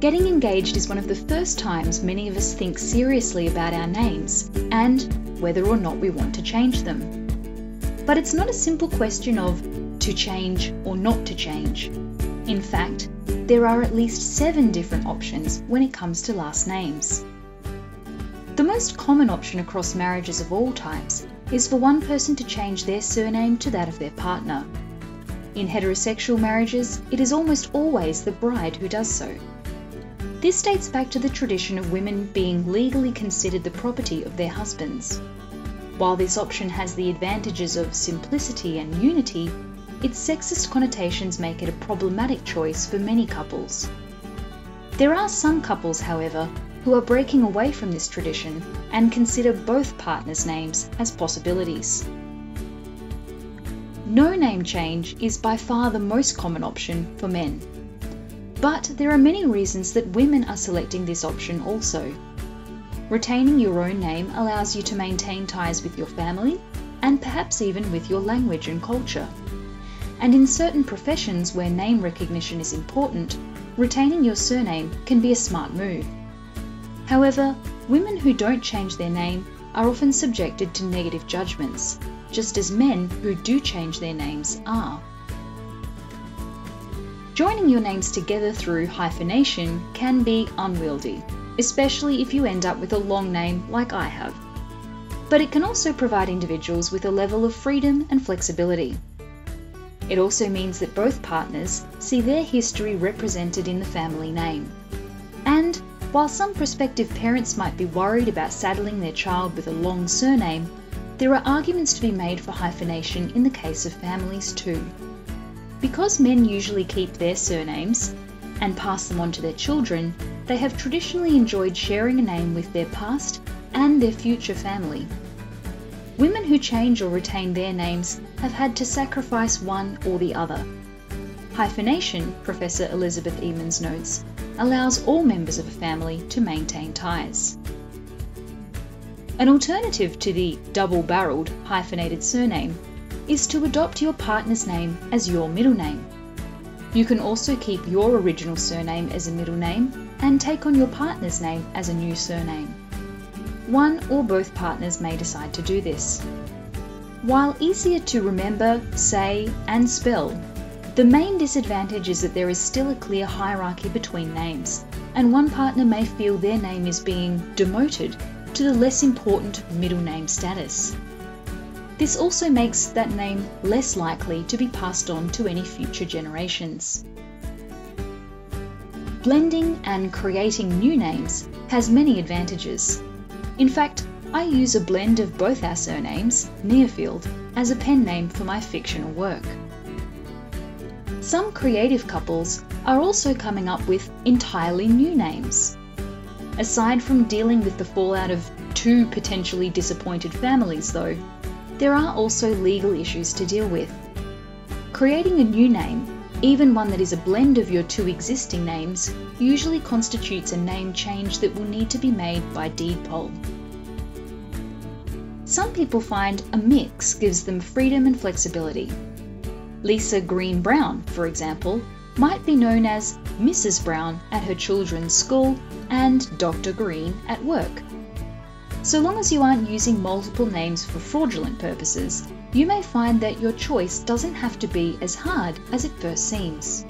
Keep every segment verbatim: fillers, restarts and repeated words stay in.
Getting engaged is one of the first times many of us think seriously about our names and whether or not we want to change them. But it's not a simple question of to change or not to change. In fact, there are at least seven different options when it comes to last names. The most common option across marriages of all types is for one person to change their surname to that of their partner. In heterosexual marriages, it is almost always the bride who does so. This dates back to the tradition of women being legally considered the property of their husbands. While this option has the advantages of simplicity and unity, its sexist connotations make it a problematic choice for many couples. There are some couples, however, who are breaking away from this tradition and consider both partners' names as possibilities. No name change is by far the most common option for men. But there are many reasons that women are selecting this option also. Retaining your own name allows you to maintain ties with your family and perhaps even with your language and culture. And in certain professions where name recognition is important, retaining your surname can be a smart move. However, women who don't change their name are often subjected to negative judgments, just as men who do change their names are. Joining your names together through hyphenation can be unwieldy, especially if you end up with a long name like I have. But it can also provide individuals with a level of freedom and flexibility. It also means that both partners see their history represented in the family name. And while some prospective parents might be worried about saddling their child with a long surname, there are arguments to be made for hyphenation in the case of families too. Because men usually keep their surnames and pass them on to their children, they have traditionally enjoyed sharing a name with their past and their future family. Women who change or retain their names have had to sacrifice one or the other. Hyphenation, Professor Elizabeth Eamons notes, allows all members of a family to maintain ties. An alternative to the double-barreled hyphenated surname is to adopt your partner's name as your middle name. You can also keep your original surname as a middle name and take on your partner's name as a new surname. One or both partners may decide to do this. While easier to remember, say, and spell, the main disadvantage is that there is still a clear hierarchy between names, and one partner may feel their name is being demoted to the less important middle name status. This also makes that name less likely to be passed on to any future generations. Blending and creating new names has many advantages. In fact, I use a blend of both our surnames, Neofield, as a pen name for my fictional work. Some creative couples are also coming up with entirely new names. Aside from dealing with the fallout of two potentially disappointed families though, there are also legal issues to deal with. Creating a new name, even one that is a blend of your two existing names, usually constitutes a name change that will need to be made by deed poll. Some people find a mix gives them freedom and flexibility. Lisa Green Brown, for example, might be known as Missus Brown at her children's school and Doctor Green at work. So long as you aren't using multiple names for fraudulent purposes, you may find that your choice doesn't have to be as hard as it first seems.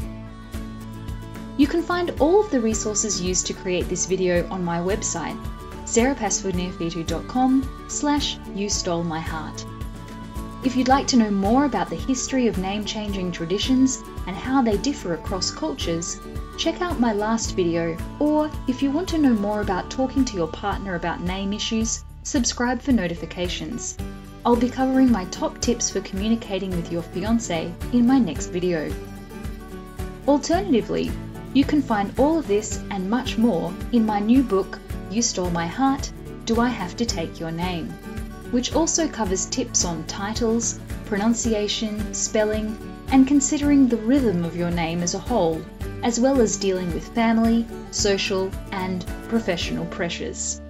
You can find all of the resources used to create this video on my website, sarah pasfield neofitou dot com slash you stole my heart. If you'd like to know more about the history of name-changing traditions and how they differ across cultures, check out my last video, or if you want to know more about talking to your partner about name issues, subscribe for notifications. I'll be covering my top tips for communicating with your fiancé in my next video. Alternatively, you can find all of this and much more in my new book, You Stole My Heart, Do I Have to Take Your Name?, which also covers tips on titles, pronunciation, spelling, and considering the rhythm of your name as a whole, as well as dealing with family, social, and professional pressures.